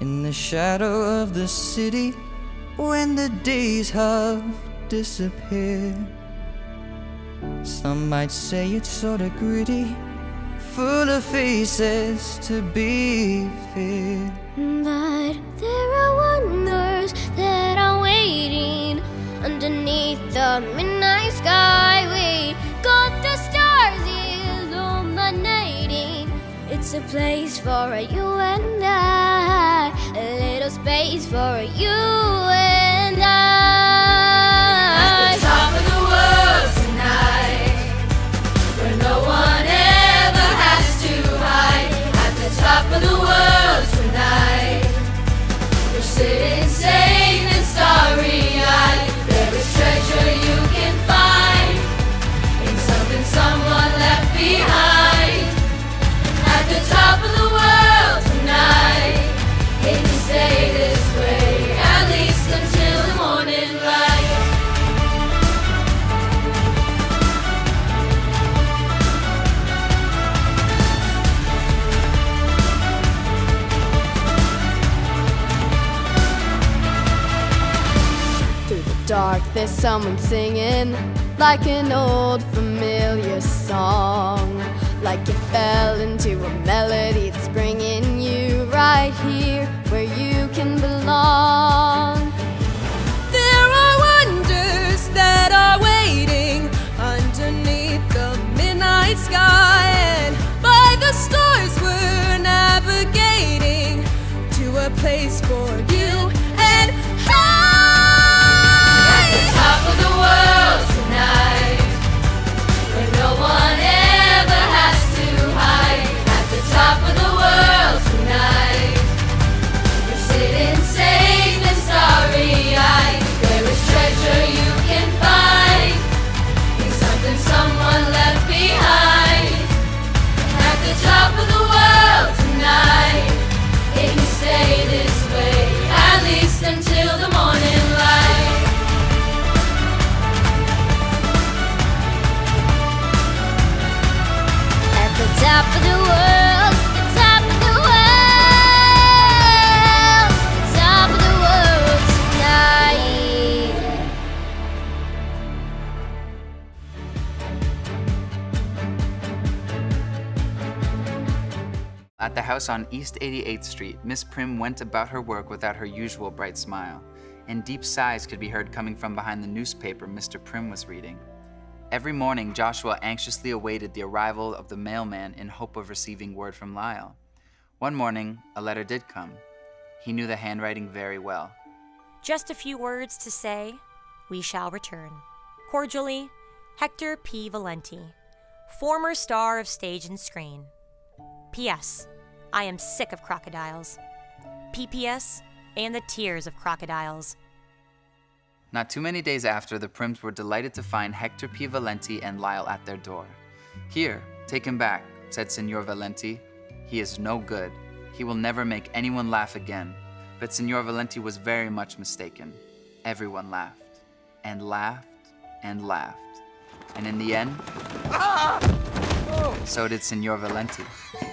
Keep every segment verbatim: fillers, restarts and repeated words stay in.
in the shadow of the city, when the days have disappeared. Some might say it's sort of gritty, full of faces to be feared. But there are wonders that are waiting underneath the midnight sky. We got the stars illuminating. It's a place for you and I, a little space for you and I. At the top of the world tonight, where no one else top of the world tonight, we're sitting safe and starry-eyed. There is treasure you can find in something someone left behind. At the top of the world tonight, it can stay this way, at least until the morning light. Dark, there's someone singing like an old familiar song, like you fell into a melody that's bringing you right here where you can belong. There are wonders that are waiting underneath the midnight sky, and by the stars we're navigating to a place for you and I. Top of the world tonight, where no one ever has to hide. At the top of the world tonight, we're sitting safe and starry-eyed. There is treasure you can find in something someone left behind. At the top of the world tonight, it can stay this way, at least until the morning light. Top of the world, the top of the world, the top of the world tonight. At the house on East eighty-eighth Street, Miss Prim went about her work without her usual bright smile, and deep sighs could be heard coming from behind the newspaper Mister Prim was reading. Every morning, Joshua anxiously awaited the arrival of the mailman in hope of receiving word from Lyle. One morning, a letter did come. He knew the handwriting very well. Just a few words to say, we shall return. Cordially, Hector P. Valenti, former star of stage and screen. P S. I am sick of crocodiles. P P S. And the tears of crocodiles. Not too many days after, the Prims were delighted to find Hector P. Valenti and Lyle at their door. "Here, take him back," said Signor Valenti. "He is no good. He will never make anyone laugh again." But Signor Valenti was very much mistaken. Everyone laughed, and laughed, and laughed. And in the end, ah! Oh. So did Signor Valenti. Wrong.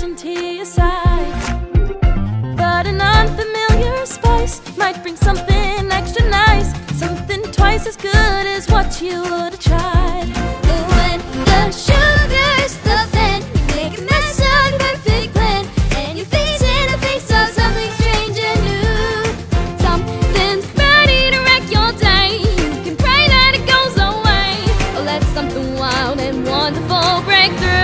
certain tea aside. But an unfamiliar spice might bring something extra nice, something twice as good as what you would have tried. But when the sugar's the thin, you make a mess of your perfect plan, and you face in the face of something strange and new. Something's ready to wreck your day, you can pray that it goes away, or let something wild and wonderful break through.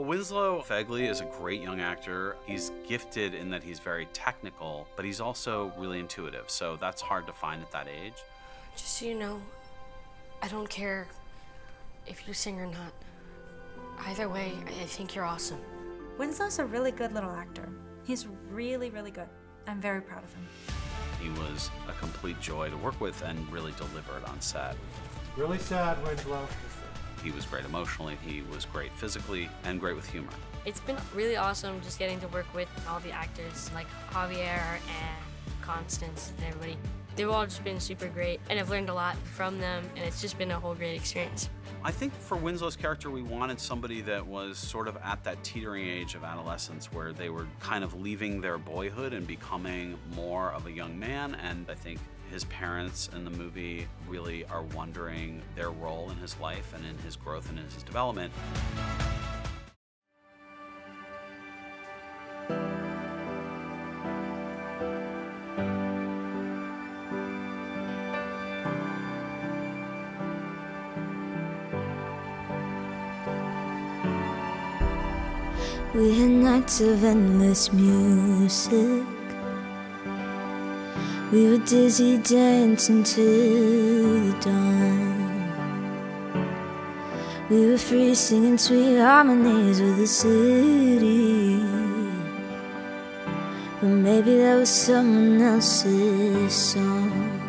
Winslow Fegley is a great young actor. He's gifted in that he's very technical, but he's also really intuitive, so that's hard to find at that age. Just so you know, I don't care if you sing or not. Either way, I think you're awesome. Winslow's a really good little actor. He's really, really good. I'm very proud of him. He was a complete joy to work with and really delivered on set. Really sad, Winslow. He was great emotionally, he was great physically, and great with humor. It's been really awesome just getting to work with all the actors like Javier and Constance and everybody. They've all just been super great, and I've learned a lot from them, and it's just been a whole great experience. I think for Winslow's character, we wanted somebody that was sort of at that teetering age of adolescence where they were kind of leaving their boyhood and becoming more of a young man, and I think his parents in the movie really are wondering their role in his life and in his growth and in his development. We had nights of endless music. We were dizzy dancing till the dawn. We were free singing sweet harmonies with the city. But maybe that was someone else's song.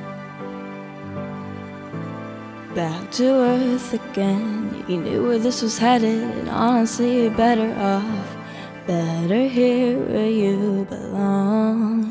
Back to earth again, you knew where this was headed, and honestly you're better off, better here where you belong.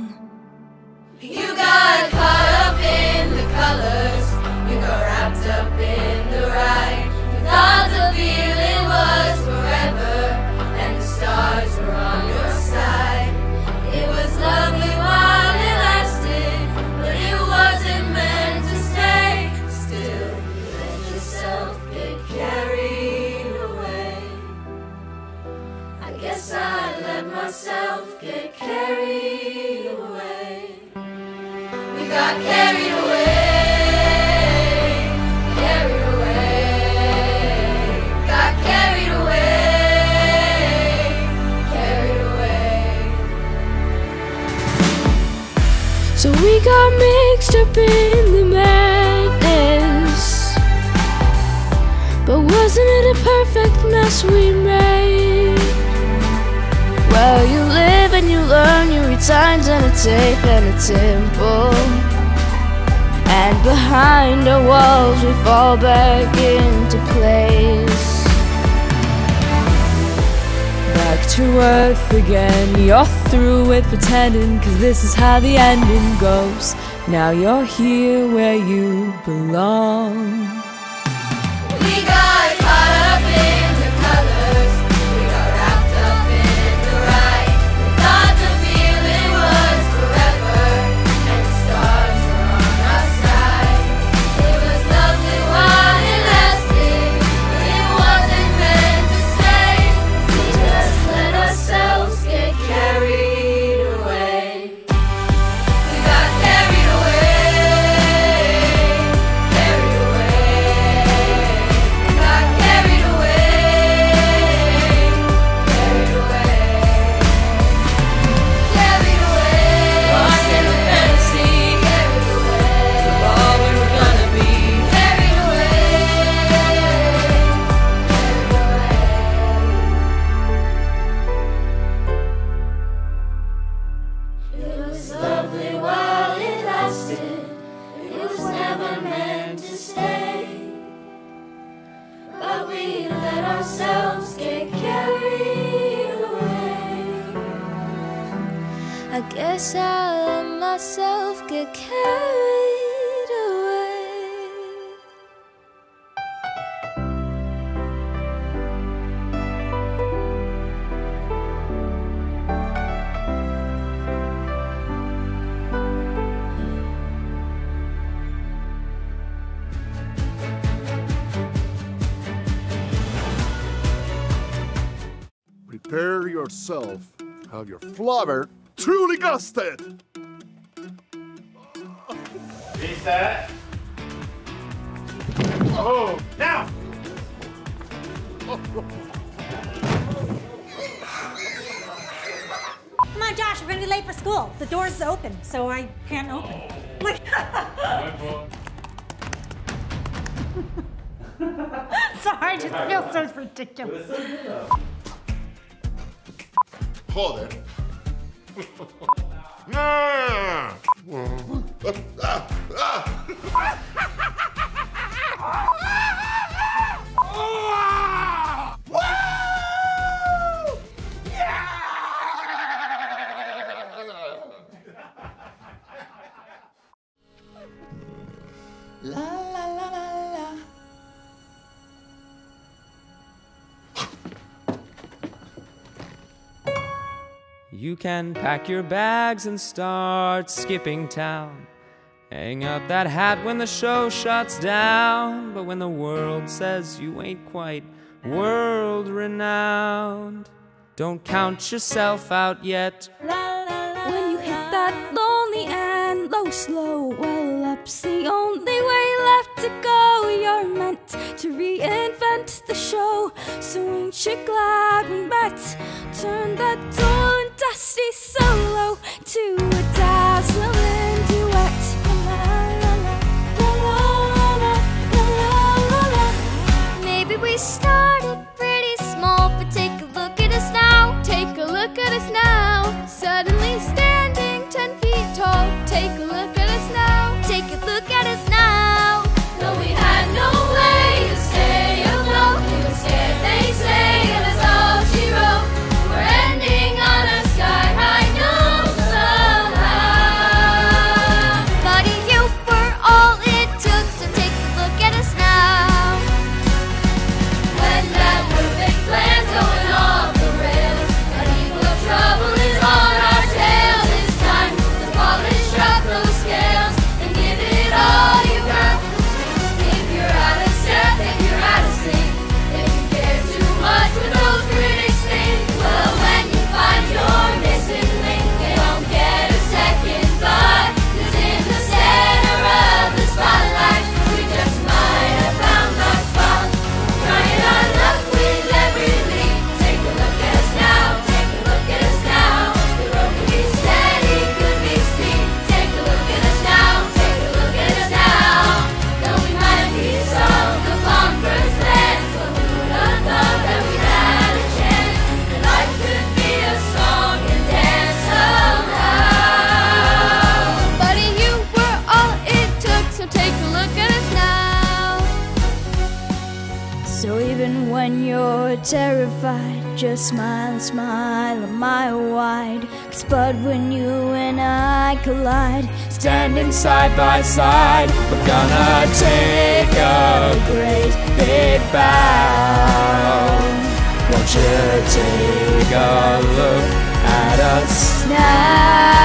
So we got mixed up in the madness, but wasn't it a perfect mess we made? Well, you live and you learn, you read signs and it's tape and a temple, and behind the walls we fall back into place. Back to earth again, you're through with pretending, cause this is how the ending goes. Now you're here where you belong. We got caught up in the colors, we got wrapped up in the right. We thought the feeling was forever, and the stars were on our side. It was lovely while it lasted, but it wasn't meant to stay. We just let ourselves get carried away. We got carried away, carried away. It was lovely while it lasted, it was never meant to stay, but we let ourselves get carried away. I guess I let myself get carried away. Prepare yourself, have your flubber truly gusted! Reset. Oh, now! Come on, Josh, we're gonna be late for school. The door's open, so I can't open. Oh. Look! Sorry, I just feel so ridiculous. Joder. Yeah. La la la la. You can pack your bags and start skipping town. Hang up that hat when the show shuts down. But when the world says you ain't quite world-renowned, don't count yourself out yet. When you hit that lonely and low, slow, well, up's the only way left to go. You're meant to reinvent the show, so ain't you glad we met? Turn that door dusty solo to a dazzling duet. Maybe we started pretty small, but take a look at us now. Take a look at us now. Suddenly standing ten feet tall. Take a look at us now. Take a look at us now. No, we had no way to stay afloat. We were scared, they say, and that's all she wrote. We're ending on a sky high, no sun. just smile and smile a mile wide. 'Cause bud, when you and I collide, standing side by side, we're gonna take a great big bow. Won't you take a look at us now?